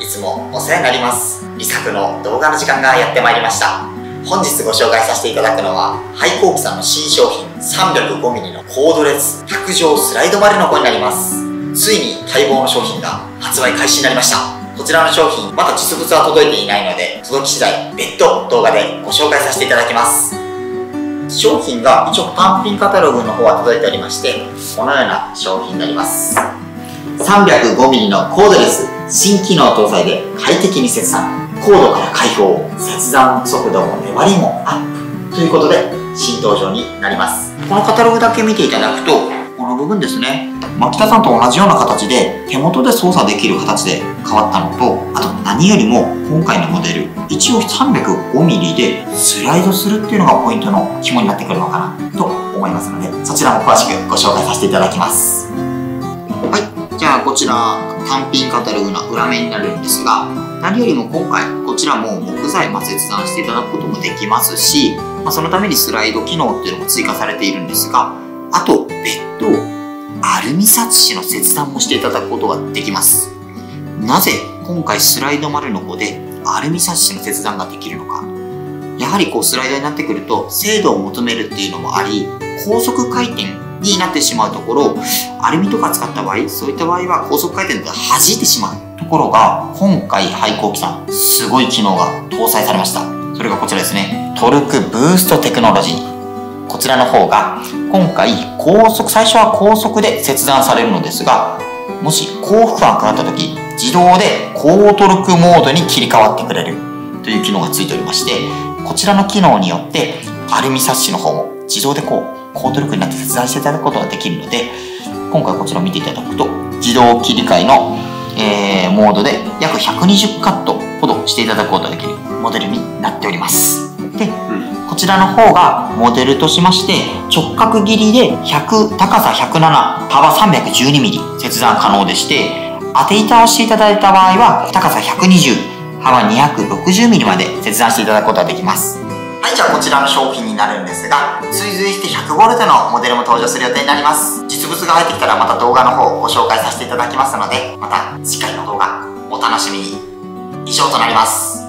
いつもお世話になりますリサクの動画の時間がやってまいりました。本日ご紹介させていただくのはハイコープさんの新商品 305mm のコードレス卓上スライドバルの子になります。ついに待望の商品が発売開始になりました。こちらの商品、まだ実物は届いていないので、届き次第別途動画でご紹介させていただきます。商品が一応単品カタログの方は届いておりまして、このような商品になります。 305mm のコードレス、新機能搭載で快適に切断、コードから解放、切断速度も粘りもアップということで新登場になります。このカタログだけ見ていただくと、この部分ですね、牧田さんと同じような形で手元で操作できる形で変わったのと、あと何よりも今回のモデル一応 305mm でスライドするっていうのがポイントの肝になってくるのかなと思いますので、そちらも詳しくご紹介させていただきます。はい、じゃあこちら単品カタログの裏面になるんですが、何よりも今回こちらも木材、切断していただくこともできますし、そのためにスライド機能っていうのも追加されているんですが、あと別途アルミサッシの切断もしていただくことができます。なぜ今回スライド丸の子でアルミサッシの切断ができるのか、やはりこうスライドになってくると精度を求めるっていうのもあり、高速回転になってしまうところ、アルミとか使った場合、そういった場合は高速回転で弾いてしまうところが、今回ハイコープさんすごい機能が搭載されました。それがこちらですね、トルクブーストテクノロジー。こちらの方が今回最初は高速で切断されるのですが、もし高負荷がかかった時、自動で高トルクモードに切り替わってくれるという機能がついておりまして、こちらの機能によってアルミサッシの方も自動で高トルクになって切断していただくことができるので、今回こちらを見ていただくと自動切り替えの、モードで約120カットほどしていただくことができるモデルになっております。で、こちらの方がモデルとしまして、直角切りで100、高さ107、幅 312mm 切断可能でして、当て板をしていただいた場合は高さ120、幅 260mm まで切断していただくことができます。はい、じゃあこちらの商品になるんですが、追随して 100V のモデルも登場する予定になります。実物が入ってきたらまた動画の方をご紹介させていただきますので、また次回の動画お楽しみに。以上となります。